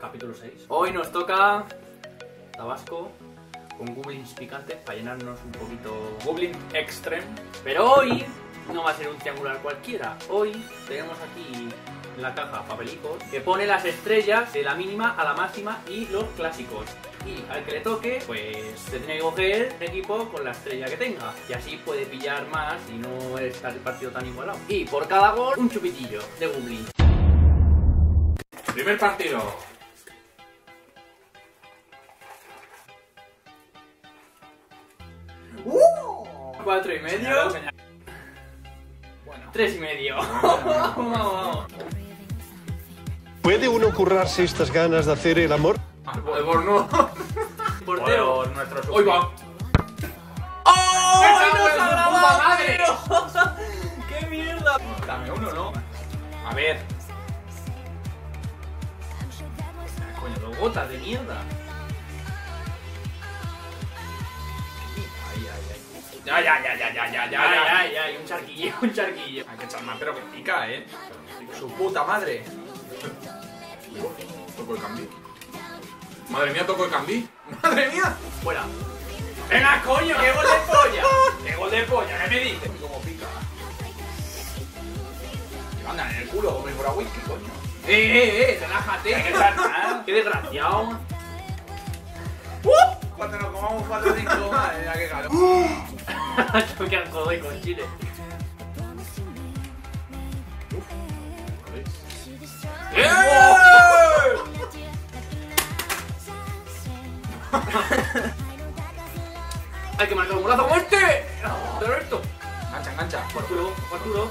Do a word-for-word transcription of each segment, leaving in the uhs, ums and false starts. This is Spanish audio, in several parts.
capítulo seis. Hoy nos toca Tabasco con goblins picantes para llenarnos un poquito. Goblin Extreme. Pero hoy no va a ser un triangular cualquiera. Hoy tenemos aquí en la caja papelitos que pone las estrellas de la mínima a la máxima y los clásicos. Y al que le toque, pues se tiene que coger el equipo con la estrella que tenga. Y así puede pillar más y no está el partido tan igualado. Y por cada gol, un chupitillo de goblin. Primer partido. ¡Uh! Cuatro y medio. Bueno. Tres y medio. Vamos. ¿Puede uno currarse estas ganas de hacer el amor? El Borno. Portero. Por nuestro. ¡Hoy va! ¡Oh! ¡Nos ha grabado, madre! ¡Qué mierda! Dame uno, ¿no? A ver. Coño, dos gotas de mierda. Ay, ay, ay. Ya, ya, ya, ya, ya, ya, ya, ya, ya. Un charquillo, un charquillo. Hay que echar más, pero que pica, ¿eh? Su puta madre. Toco el cambio. Madre mía, toco el cambí. Madre mía. Fuera. Venga, coño, que gol de polla. Que gol de polla, ¿qué me dices? Como pica. Que mandan en el culo, hombre, por whisky, coño. Eh, eh, eh, relájate. Qué desgraciado. Cuando nos comamos cuatro o cinco más, ya que caro. Yo que al codo y con chile. Hay que marcar un golazo como este. Pero esto. Engancha, engancha. Arturo, Arturo,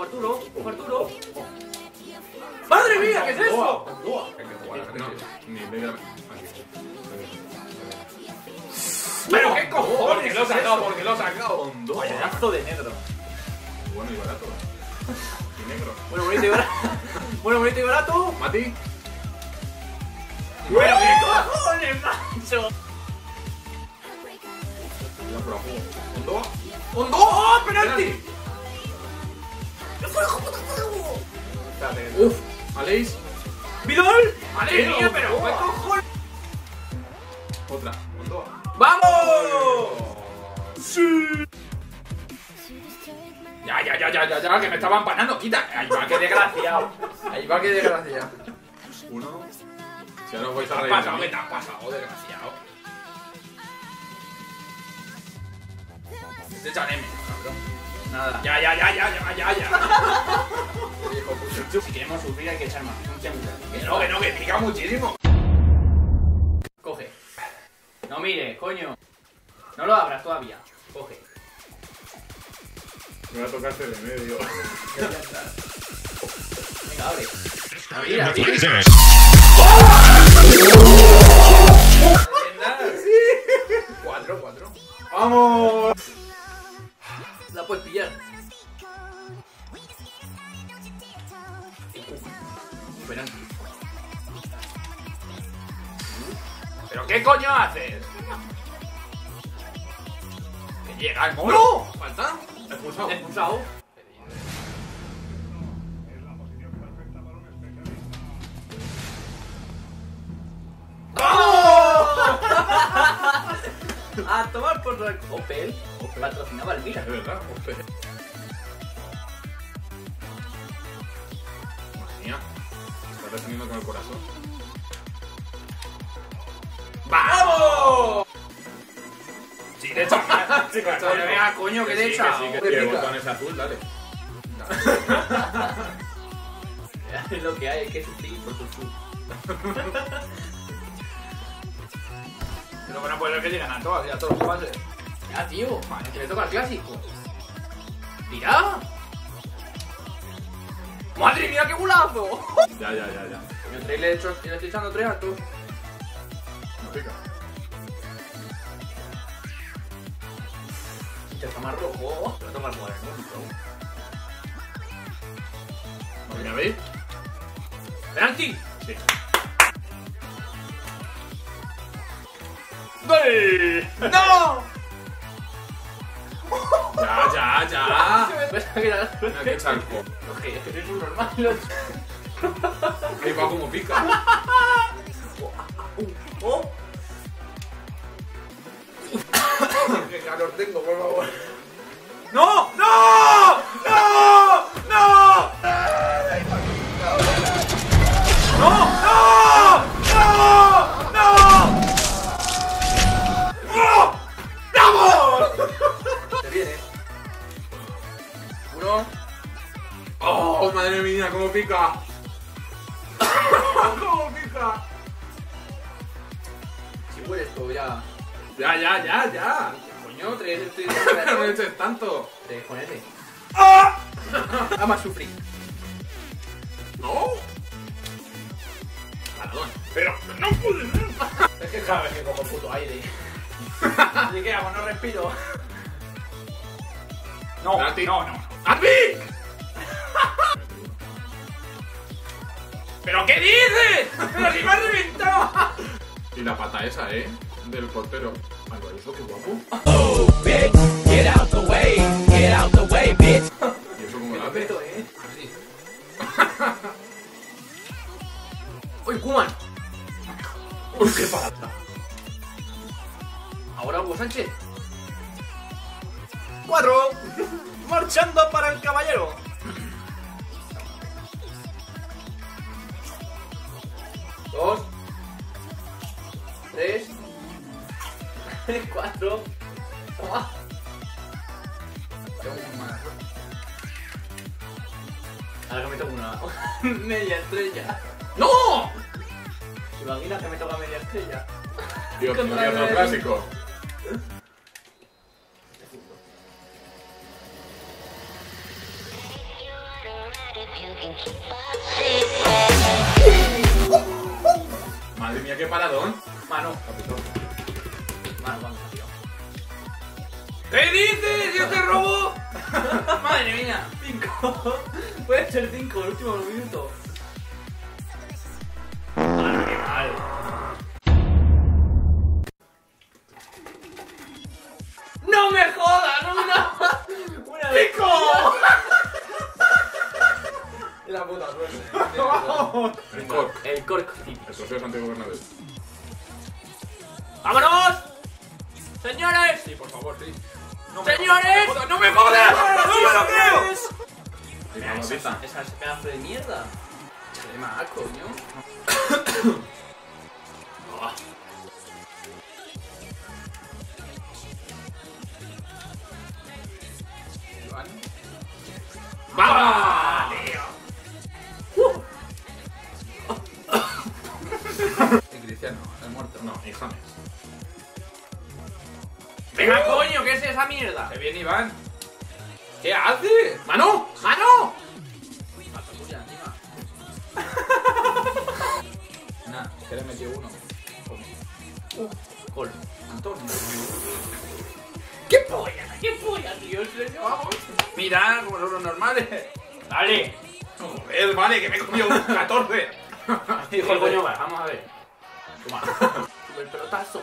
Arturo, Arturo. ¡Madre mía! ¿Qué es eso? Pero qué cojones. Porque lo ha sacado, porque lo ha sacado. Payaso de negro. Bueno y barato. Y negro. Bueno, bonito y barato. Bueno, bonito y barato. Mati. Bueno, qué cojones, macho. Ondoa. ¡Ondoa! ¡Penalti! ¡Uf! ¡Aleix! ¡Bidol! ¡Aleix! ¡Mía, pero qué cojones! Otra. Ondoa. ¡Vamos! ¡Sí! Ya, ya, ya, ya, ya, ya, que me estaba empanando. Quita. Ahí va, que desgraciado. Ahí va, que desgraciado. Uno. Ya no vais a reír. ¿Qué te has pasado? ¿Qué te has pasado, desgraciado? Te echan M, cabrón. Nada. Ya, ya, ya, ya, ya, ya, ya. Si queremos subir hay que echar más. Que no, que no, que pica muchísimo. Coge. No mire, coño. No lo abras todavía. Coge. Me va a tocarte de medio. Venga, abre. Mira, mira. Cuatro, cuatro. ¡Vamos! La puedes pillar. Esperando. ¿Pero qué coño haces? Que llega el gol. ¡No! Falta. Expulsado. Expulsado. A tomar por la Opel. Opel patrocinaba el Mira. Es verdad, Opel. Madre mía. Me está teniendo con el corazón. ¡Vamos! Sí, te echas. Sí, te echas. Vea, coño, que te echas. Sí, que sí, que el botón es azul, dale. Es lo que hay, es que sufrir por tu azul. No van a poder ver que llegan a todas, ya todos los pases. Ya, tío, man, que le toca el clásico. ¡Tira! ¡Madre mía, qué golazo! Ya, ya, ya, ya. Yo tres le he hecho, le estoy echando tres a tú. No pica. Te está más rojo. Te va a tomar moreno. ¿No? ¿Ya veis? ¡Penalti! Sí. ¡No! Ya, ya, ya. Me voy a quedar. Me voy a quedar. Es que soy un normal. Ahí va como pica. Oh. ¡Qué calor tengo, por favor! ¡No! ¡No! ¡No! ¡No! ¡No! ¡No! ¡No! ¡No! ¡No! ¡Vamos! Te viene. Uno. ¡Oh, madre mía, cómo pica! ¡Cómo pica! Si huele esto ya. Ya, ya, ya, ya. Coño, tres, tres, tres. No me eches tanto. Tres, ponete. ¡Ah! Ama sufrir. No. Perdón. Pero no pude. Es que sabes que cojo puto aire. ¿Y qué hago? No respiro. No, Nati. no, no. ¡Arbi! ¿Pero qué dices? ¡Pero si me has reventado! Y la pata esa, eh. Del portero. Algo de eso, qué guapo. Oh, bitch, get out the way, get out the way, bitch. ¿Y eso cómo lo hace? ¿Eh? Así. ¡Uy, Kuman! ¡Uy, qué parada! Ahora Hugo Sánchez. ¡Cuatro! Marchando para el caballero. Dos. Tres. Cuatro. Toma. Ahora que me toca una media estrella. ¡No! ¿Te imaginas que me toca media estrella? Dios mío, no clásico. Madre mía, qué paradón. Mano. ¿Qué dices? ¡Yo te robo! ¡Madre mía! ¡Cinco! Puede ser cinco, el último minuto. ¡Madre, qué mal! ¡No me jodas! ¡No, no! ¡Una vez! ¡Cinco! Es la puta suerte. ¡Vamos! El cork. El cork. El trofeo Santiago Bernabéu. ¡Vámonos! ¡Señores! Sí, por favor, sí. No ¡Señores! Me ¡No me jodas! ¡No me lo creo! Esa, esa, esa, ese pedazo de mierda. Échale más, coño. ¡Vamos! El Cristiano, el muerto. No, híjame. ¡Venga, coño! ¿Qué es esa mierda? ¡Se viene Iván! ¿Qué hace? ¡Mano! ¡Mano! Mata tuya, encima. Nah, que le metió uno. Gol. Antonio. ¡Qué polla! ¡Qué polla, tío! ¿En serio? ¡Vamos! Mirad, como son los normales. ¡Dale! ¡Joder, vale! ¡Que me he comido un catorce! Dijo el coño, va. Vamos a ver. Toma. ¡El pelotazo!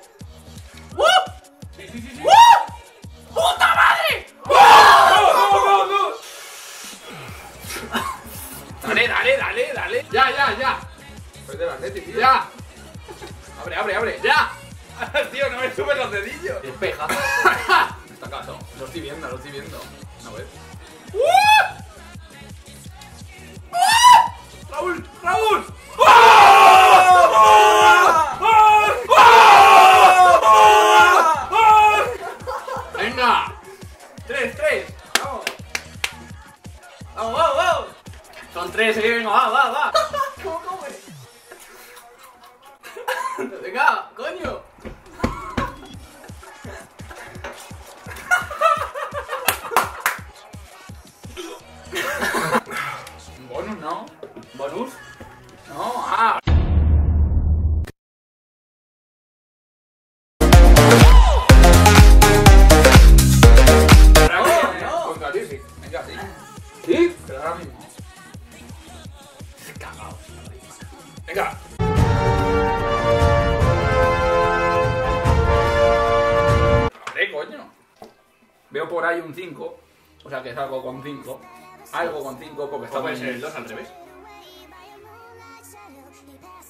¡Sí, sí, sí! sí. ¡Uh! ¡Puta madre! ¡Oh! ¡No, no, no, no! Dale, dale, dale, dale. Ya, ya, ya. Soy de la Atleti, tío. Ya. Abre, abre, abre. Ya. Tío, no me suben los dedillos. Despeja. Está caso. Lo estoy viendo, lo estoy viendo. A ver. ¡Uh! ¡Uh! ¡Raúl! ¡Raúl! ¡Oh! ¡Oh! ¡Oh! ¡Oh! ¡Oh! ¡Venga! ¡Tres, tres! ¡Vamos! ¡Vamos, vamos, vamos! Son tres, eh, venga, va, va, va. ¿Cómo come? Venga, coño. Bonus, ¿no? ¿Bonus? No, ah. Ahora, no. Venga, sí. ¿Sí? Pero ahora mismo. Veo por ahí un cinco. O sea que es algo con cinco. Algo con cinco porque está puede ser el dos al revés.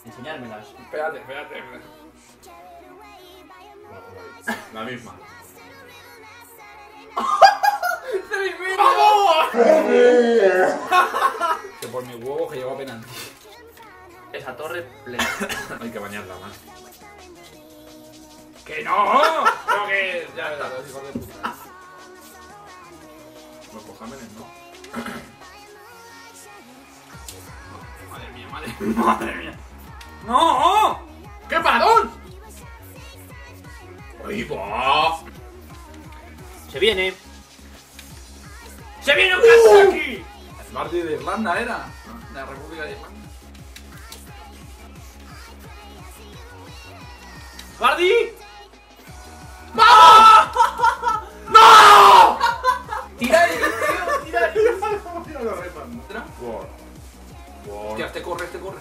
Enseñármelas. Espérate, espérate. La misma. Que por mi huevo que lleva penalti. Esa torre plena. Hay que bañarla más. ¡Que no! Creo que ya está. Los cojámenes no. Madre mía, madre mía. Madre mía. ¡No! ¡Qué parón! ¡Ay, va! ¡Se viene! ¡Se viene un caso aquí! El barrio de Irlanda era. La República de Irlanda. ¡Guardi! ¡Vamos! ¡No! ¡Tira el tío! ¡Tira el tío! ¡Word! ¡Word! ¡Hostia, te corre, te corre!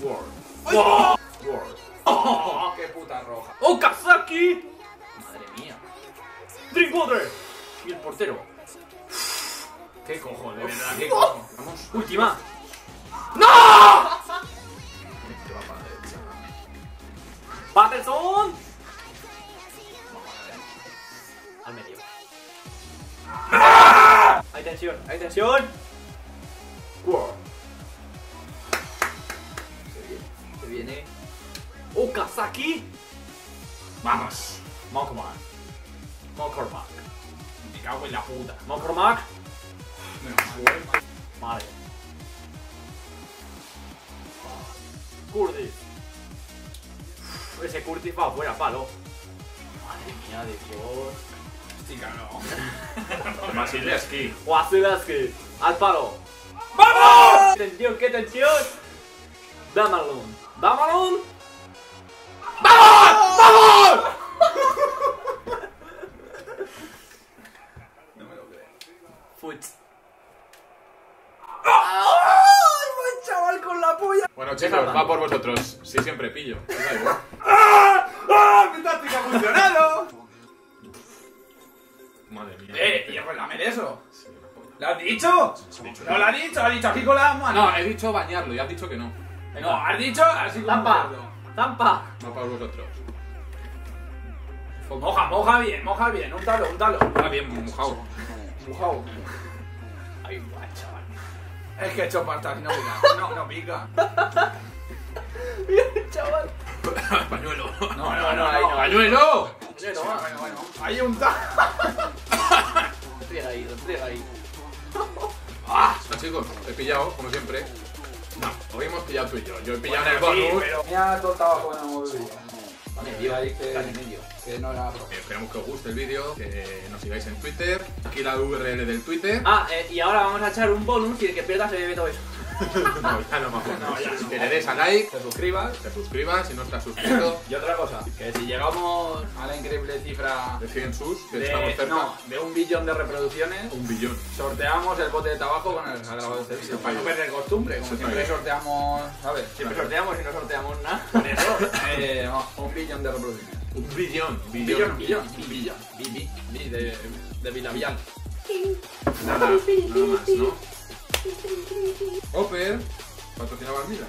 ¡Word! ¡Word! ¡Word! ¡Oh! ¡Qué puta roja! ¡Okazaki! ¡Madre mía! ¡Drinkwater! ¡Y el portero! ¡Qué cojo, de verdad! ¡Qué cojo! ¡Vamos! ¡Última! ¡No! ¡Patterson! Al medio. ¡Ah! Hay tensión, hay tensión. Wow. Se viene, se viene. Okazaki. Vamos. McCormack. McCormack. Me cago en la puta. McCormack. Madre. Curtis. Ese Curtis va afuera, palo. Madre mía de Dios. Chica, no. Masileski. Wasileski. Al palo. ¡Vamos! ¡Qué tensión, qué tensión! Damalón. Damalón. ¡Vamos! ¡Vamos! No me lo creo. Fuch. Bueno, chicos, va por vosotros. Si siempre pillo. ¡Ah! ¡Ah! ¡Mi táctica ha funcionado! Madre mía. ¡Eh! ¡Tío, pues lamer eso! ¿Lo has dicho? ¿No lo has dicho? ¿Has dicho aquí con la mano? No, he dicho bañarlo y has dicho que no. No, has dicho así como... ¡Zampa! ¡Zampa! Va por vosotros. Moja, moja bien, moja bien. Un talo, un talo. Moja bien, mojado. Mojado. Ay, guay, chaval. Es que he hecho pasta y no pica. No, no pica. Bien, chaval. Pañuelo. No, no, no, no, no, no. ¡Pañuelo! Pañuelo, bueno, bueno. Hay un ta. Entrega ahí, entrega ahí. ¡Ah! Chicos, he pillado, como siempre. No, hoy hemos pillado tú y yo. Yo he pillado bueno, en el bonus. Sí, pero... Mira, todo estaba jugando muy bien. Vale, tío, ahí que... que no era pro. Eh, esperamos que os guste el vídeo, que nos sigáis en Twitter. Aquí la U R L del Twitter. Ah, eh, y ahora vamos a echar un bonus y el que pierda se bebe todo eso. No, ya no más no, ya no. Que le des a like, te suscribas, te suscribas si no estás suscrito. Y otra cosa, que si llegamos a la increíble cifra de cien sus, que de, estamos cerca no, de un billón de reproducciones, un billón, sorteamos el bote de tabaco con el grabado de este vídeo. No perder costumbre, como siempre país. Sorteamos, ¿sabes? Siempre claro. Sorteamos y no sorteamos nada. Por eso, eh, no, un billón de reproducciones. Un billón, billón, billón, billón, billón, billón, billón, de, de Villavial. Nada, nada más, ¿no? Oper, patrocinaba Mila.